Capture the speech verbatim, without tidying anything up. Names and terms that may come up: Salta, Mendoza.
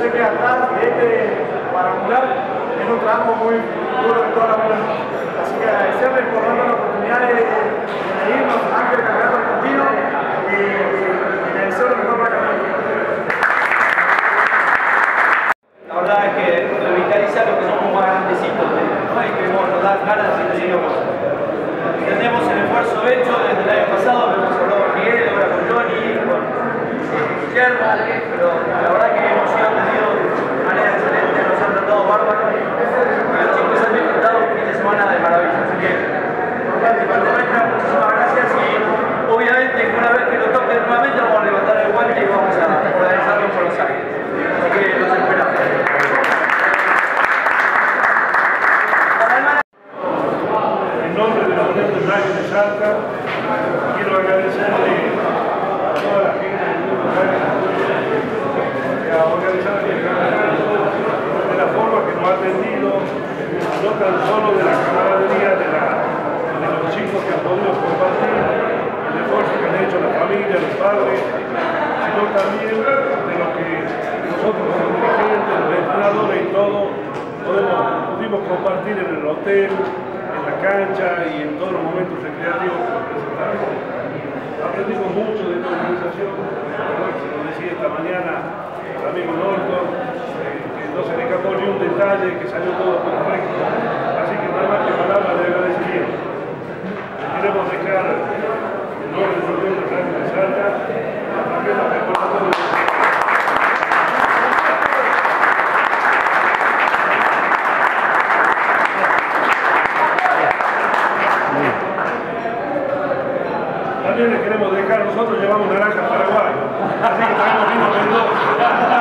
sé que atrás de este parangular es un trabajo muy duro de toda la vida. Así que agradecerles por darnos la oportunidad de venirnos a que cargarnos conmigo y, y les deseo lo mejor para cada uno. La verdad es que revitaliza lo que somos más grandecitos, ¿no? Y que bueno, nos da ganas y decidimos. Tenemos el esfuerzo hecho desde el año pasado, lo hemos hablado con Miguel, ahora con Johnny, con Guillermo, pero la verdad que hemos sido atendidos de manera excelente, nos han tratado bárbaros, los chicos han disfrutado un fin de semana de maravilla, así que cuando vengan, muchísimas gracias y obviamente una vez que lo toquen nuevamente vamos a levantar el guante y vamos a organizarlo por los aires, así que los esperamos. Salta, quiero agradecerle a toda la gente del mundo que ha organizado el campeonato de la forma que nos ha atendido, no tan solo de la camaradería de, la, de los chicos que han podido compartir, el esfuerzo que han hecho la familia, los padres, sino también de lo que nosotros como dirigentes, los entrenadores y todo, podemos, pudimos compartir en el hotel, cancha y en todos los momentos recreativos que nos presentamos. Aprendimos mucho de esta organización, como decía esta mañana el amigo Norton, eh, que no se le escapó ni un detalle, que salió todo perfecto. Así que nada más que palabras de agradecimiento. Queremos dejar el nombre de los miembros de Salta, también los recordatorios de Salta. También les queremos dejar, nosotros llevamos naranja a Paraguay, así que traemos vino Mendoza.